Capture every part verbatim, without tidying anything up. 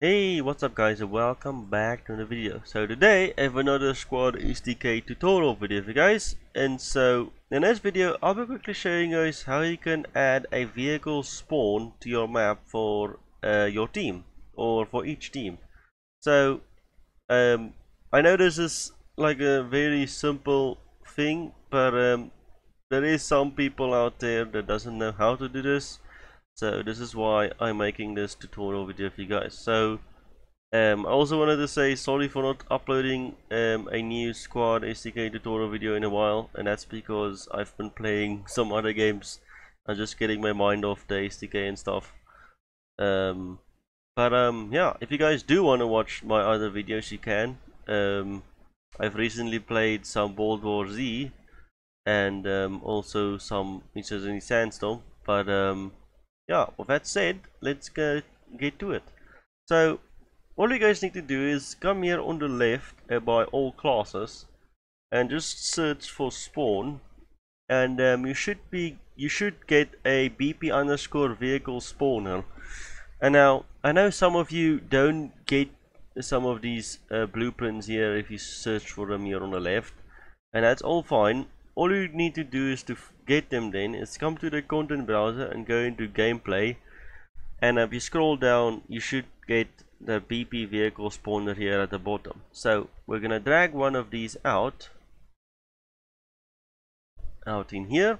Hey, what's up guys, and welcome back to another video. So today I have another Squad S D K tutorial video for you guys, and so in this video I'll be quickly showing you guys how you can add a vehicle spawn to your map for uh, your team, or for each team. So um, I know this is like a very simple thing, but um, there is some people out there that doesn't know how to do this. So this is why I'm making this tutorial video for you guys. So um, I also wanted to say sorry for not uploading um, a new Squad S D K tutorial video in a while, and that's because I've been playing some other games. I'm just getting my mind off the S D K and stuff. Um, but um, yeah, if you guys do want to watch my other videos, you can. Um, I've recently played some World War Z and um, also some Insurgency Sandstorm, but um, yeah, with that said, let's go get to it. So all you guys need to do is come here on the left uh, by all classes and just search for spawn, and um, you should be you should get a B P underscore vehicle spawner. And now I know some of you don't get some of these uh, blueprints here if you search for them here on the left, and that's all fine. All you need to do is to get them then is come to the content browser and go into gameplay, and if you scroll down you should get the B P vehicle spawner here at the bottom. So we're gonna drag one of these out out in here,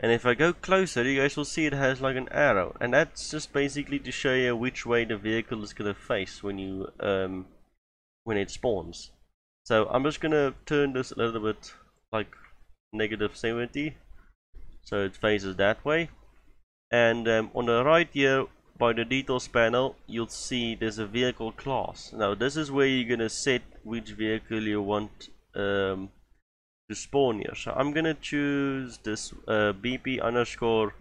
and if I go closer you guys will see it has like an arrow, and that's just basically to show you which way the vehicle is gonna face when you um, when it spawns. So I'm just gonna turn this a little bit like negative seventy, so it faces that way. And um, on the right here by the details panel you'll see there's a vehicle class. Now this is where you're gonna set which vehicle you want um, to spawn here. So I'm gonna choose this uh, B P underscore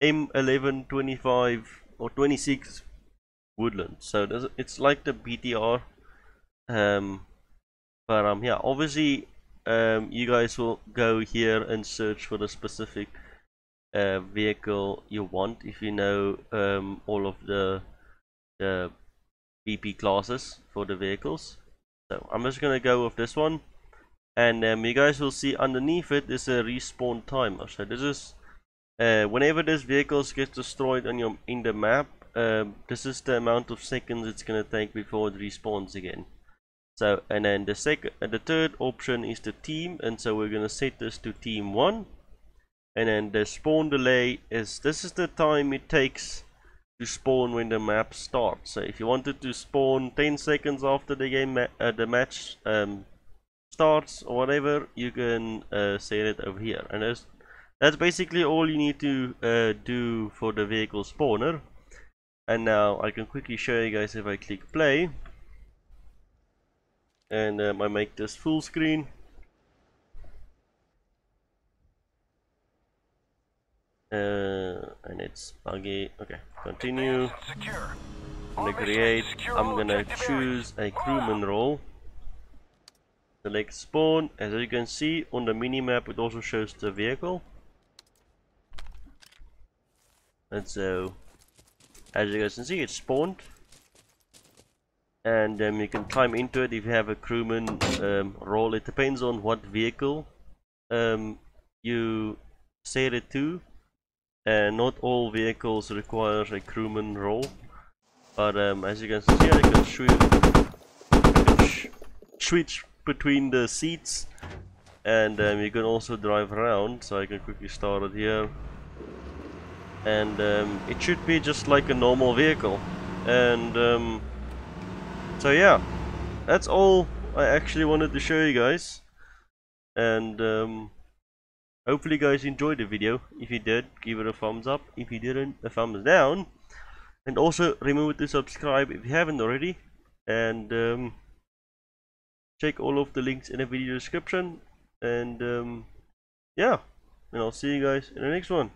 M eleven twenty-five or twenty-six woodland. So this, it's like the B T R, um, but um, yeah, obviously Um, you guys will go here and search for the specific uh, vehicle you want if you know um, all of the, the B P classes for the vehicles. So I'm just gonna go with this one, and um, you guys will see underneath it is a respawn timer. So this is uh, whenever this vehicle gets destroyed on your in the map, um, this is the amount of seconds it's gonna take before it respawns again. So, and then the second uh, the third option is the team, and so we're gonna set this to team one. And then the spawn delay is this is the time it takes to spawn when the map starts. So if you wanted to spawn ten seconds after the game ma uh, the match um, starts or whatever, you can uh, set it over here, and that's, that's basically all you need to uh, do for the vehicle spawner. And now I can quickly show you guys if I click play. And um, I make this full screen, uh, and it's buggy. Okay, continue. I'm gonna create. I'm gonna choose a crewman role. Select spawn. As you can see on the mini map, it also shows the vehicle. And so, as you guys can see, it's spawned. And um, you can climb into it if you have a crewman um, role. It depends on what vehicle um, you set it to, and not all vehicles require a crewman role. But um, as you can see, I can switch, switch between the seats, and um, you can also drive around. So I can quickly start it here, and um, it should be just like a normal vehicle. And um, So yeah, that's all I actually wanted to show you guys, and um, hopefully you guys enjoyed the video. If you did, give it a thumbs up. If you didn't, a thumbs down. And also remember to subscribe if you haven't already, and um, check all of the links in the video description. And um, yeah, and I'll see you guys in the next one.